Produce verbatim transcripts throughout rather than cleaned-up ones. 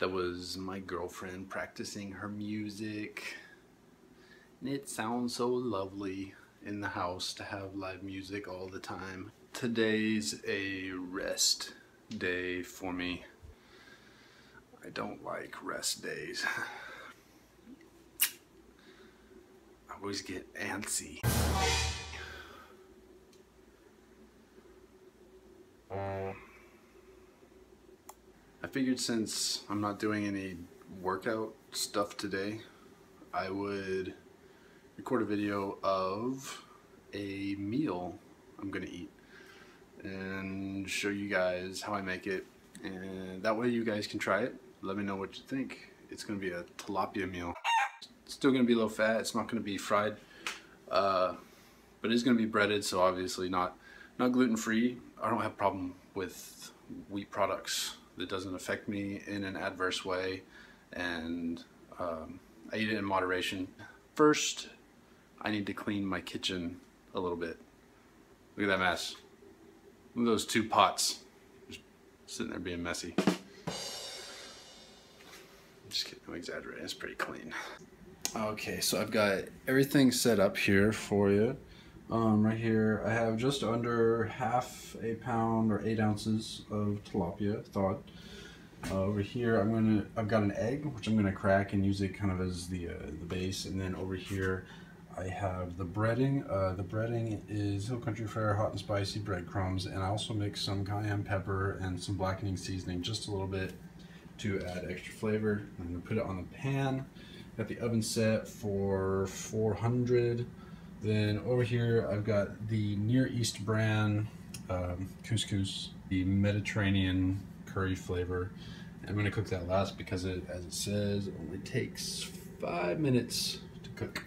That was my girlfriend practicing her music. And it sounds so lovely in the house to have live music all the time. Today's a rest day for me. I don't like rest days. I always get antsy. I figured since I'm not doing any workout stuff today, I would record a video of a meal I'm gonna eat and show you guys how I make it, and that way you guys can try it. Let me know what you think. It's gonna be a tilapia meal. It's still gonna be low fat, it's not gonna be fried, uh, but it's gonna be breaded, so obviously not not gluten-free. I don't have a problem with wheat products. That doesn't affect me in an adverse way, and um, I eat it in moderation. First, I need to clean my kitchen a little bit. Look at that mess. Look at those two pots. Just sitting there being messy. I'm just kidding, I'm exaggerating, it's pretty clean. Okay, so I've got everything set up here for you. Um, right here, I have just under half a pound or eight ounces of tilapia thawed. Uh, over here, I'm gonna, I've got an egg, which I'm gonna crack and use it kind of as the uh, the base. And then over here, I have the breading. Uh, the breading is Hill Country Fair hot and spicy breadcrumbs, and I also mix some cayenne pepper and some blackening seasoning just a little bit to add extra flavor. I'm gonna put it on the pan. Got the oven set for four hundred. Then over here, I've got the Near East brand um, couscous, the Mediterranean curry flavor. I'm gonna cook that last because it, as it says, it only takes five minutes to cook.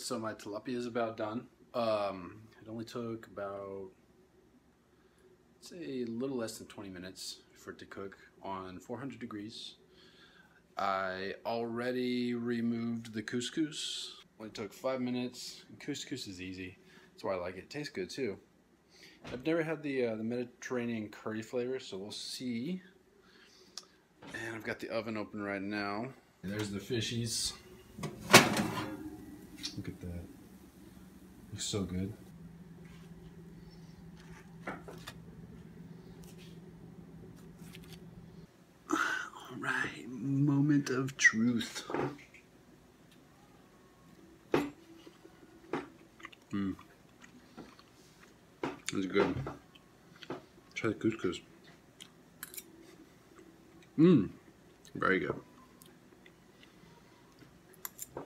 So my tilapia is about done. Um, it only took about, say, a little less than twenty minutes for it to cook on four hundred degrees. I already removed the couscous. Only took five minutes. Couscous is easy. That's why I like it. It tastes good too. I've never had the uh, the Mediterranean curry flavor, so we'll see. And I've got the oven open right now. And there's the fishies. Look at that. Looks so good. All right, moment of truth. Mmm. That's good. Try the couscous. Mmm. Very good.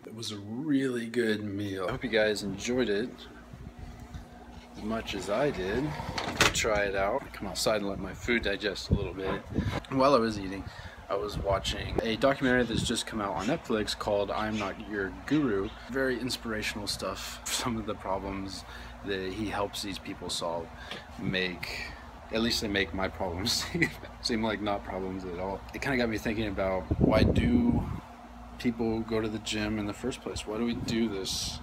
It was a really good meal. I hope you guys enjoyed it as much as I did. Try it out. Come outside and let my food digest a little bit. While I was eating, I was watching a documentary that's just come out on Netflix called I'm Not Your Guru. Very inspirational stuff. Some of the problems that he helps these people solve make, at least they make my problems seem like not problems at all. It kind of got me thinking about, why do people go to the gym in the first place? Why do we do this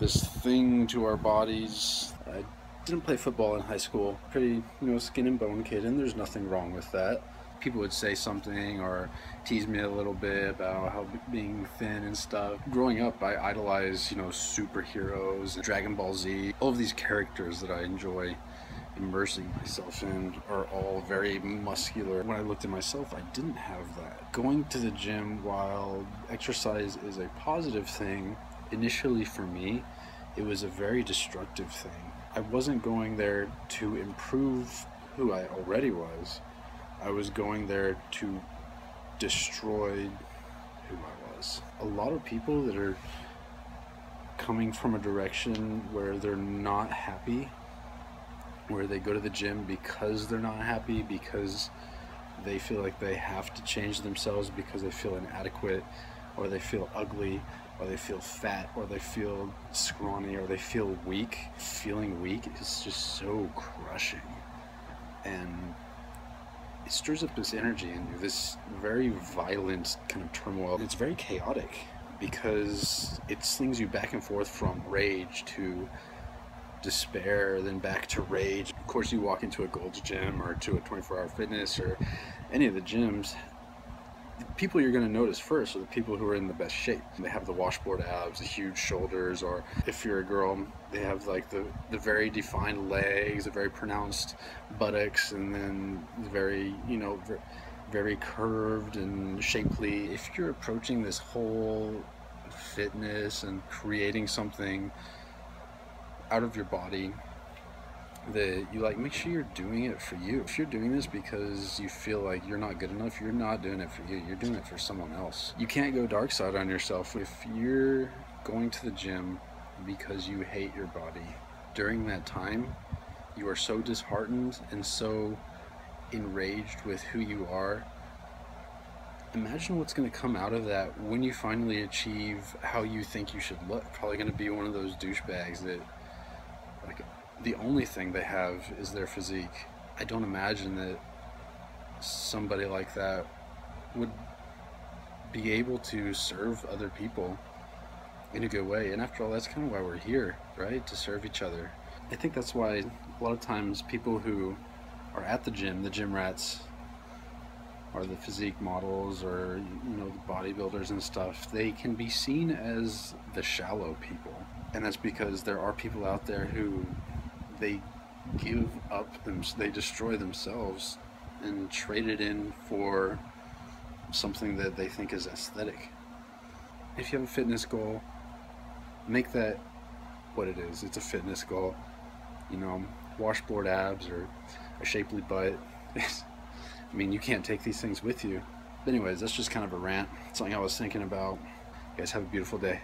this thing to our bodies? I didn't play football in high school. Pretty, you know, skin and bone kid, and there's nothing wrong with that. People would say something or tease me a little bit about how being thin and stuff. Growing up, I idolized, you know, superheroes, Dragon Ball Z. All of these characters that I enjoy immersing myself in are all very muscular. When I looked at myself, I didn't have that. Going to the gym, while exercise is a positive thing, initially for me, it was a very destructive thing. I wasn't going there to improve who I already was. I was going there to destroy who I was. A lot of people that are coming from a direction where they're not happy, where they go to the gym because they're not happy, because they feel like they have to change themselves, because they feel inadequate, or they feel ugly, or they feel fat, or they feel scrawny, or they feel weak. Feeling weak is just so crushing. and it stirs up this energy in you, this very violent kind of turmoil. It's very chaotic because it slings you back and forth from rage to despair, then back to rage. Of course, you walk into a Gold's Gym or to a twenty-four hour fitness or any of the gyms, the people you're going to notice first are the people who are in the best shape. They have the washboard abs, the huge shoulders, or if you're a girl, they have like the, the very defined legs, the very pronounced buttocks, and then the very, you know, very curved and shapely. If you're approaching this whole fitness and creating something out of your body, that you like, make sure you're doing it for you. If you're doing this because you feel like you're not good enough, you're not doing it for you, you're doing it for someone else. You can't go dark side on yourself. If you're going to the gym because you hate your body, during that time you are so disheartened and so enraged with who you are. Imagine what's going to come out of that when you finally achieve how you think you should look. Probably going to be one of those douchebags that, like, the only thing they have is their physique. I don't imagine that somebody like that would be able to serve other people in a good way. And after all, that's kind of why we're here, right? To serve each other. I think that's why a lot of times people who are at the gym, the gym rats, or the physique models, or, you know, the bodybuilders and stuff, they can be seen as the shallow people. And that's because there are people out there who, they give up, them, they destroy themselves and trade it in for something that they think is aesthetic. If you have a fitness goal, make that what it is. It's a fitness goal. You know, washboard abs or a shapely butt. I mean, you can't take these things with you. But anyways, that's just kind of a rant. Something I was thinking about. You guys have a beautiful day.